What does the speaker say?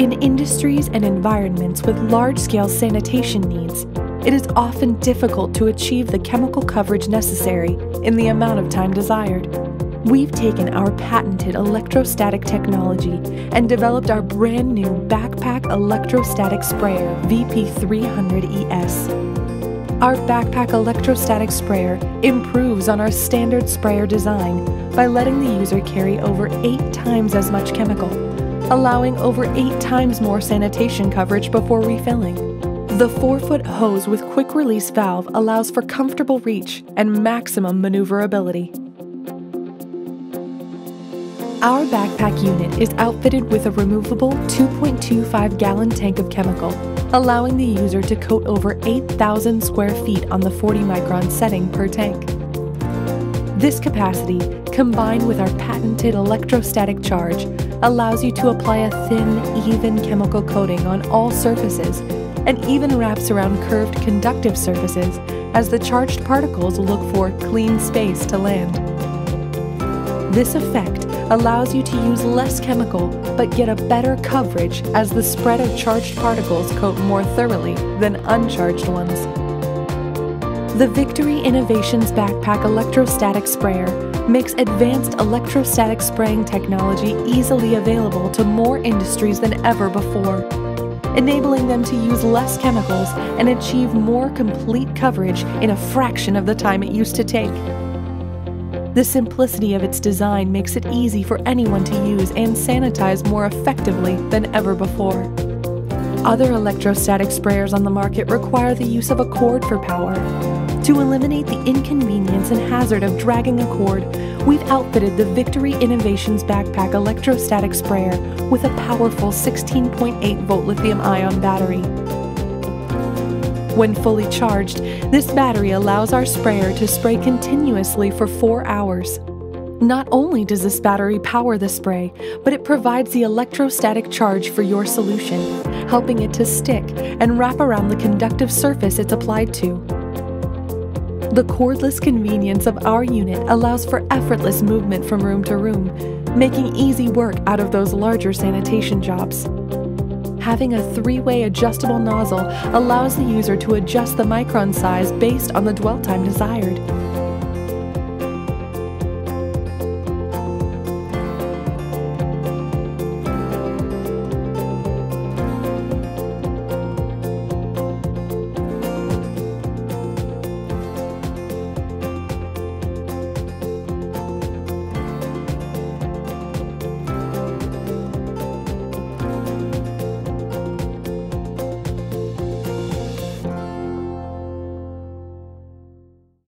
In industries and environments with large-scale sanitation needs, it is often difficult to achieve the chemical coverage necessary in the amount of time desired. We've taken our patented electrostatic technology and developed our brand new Backpack Electrostatic Sprayer VP300ES. Our Backpack Electrostatic Sprayer improves on our standard sprayer design by letting the user carry over 8 times as much chemical, allowing over 8 times more sanitation coverage before refilling. The 4-foot hose with quick release valve allows for comfortable reach and maximum maneuverability. Our backpack unit is outfitted with a removable 2.25-gallon tank of chemical, allowing the user to coat over 8,000 square feet on the 40-micron setting per tank. This capacity, combined with our patented electrostatic charge, allows you to apply a thin, even chemical coating on all surfaces and even wraps around curved conductive surfaces as the charged particles look for clean space to land. This effect allows you to use less chemical but get a better coverage as the spread of charged particles coat more thoroughly than uncharged ones. The Victory Innovations Backpack Electrostatic Sprayer makes advanced electrostatic spraying technology easily available to more industries than ever before, enabling them to use less chemicals and achieve more complete coverage in a fraction of the time it used to take. The simplicity of its design makes it easy for anyone to use and sanitize more effectively than ever before. Other electrostatic sprayers on the market require the use of a cord for power. To eliminate the inconvenience and hazard of dragging a cord, we've outfitted the Victory Innovations Backpack Electrostatic Sprayer with a powerful 16.8-volt lithium-ion battery. When fully charged, this battery allows our sprayer to spray continuously for 4 hours. Not only does this battery power the spray, but it provides the electrostatic charge for your solution, helping it to stick and wrap around the conductive surface it's applied to. The cordless convenience of our unit allows for effortless movement from room to room, making easy work out of those larger sanitation jobs. Having a 3-way adjustable nozzle allows the user to adjust the micron size based on the dwell time desired,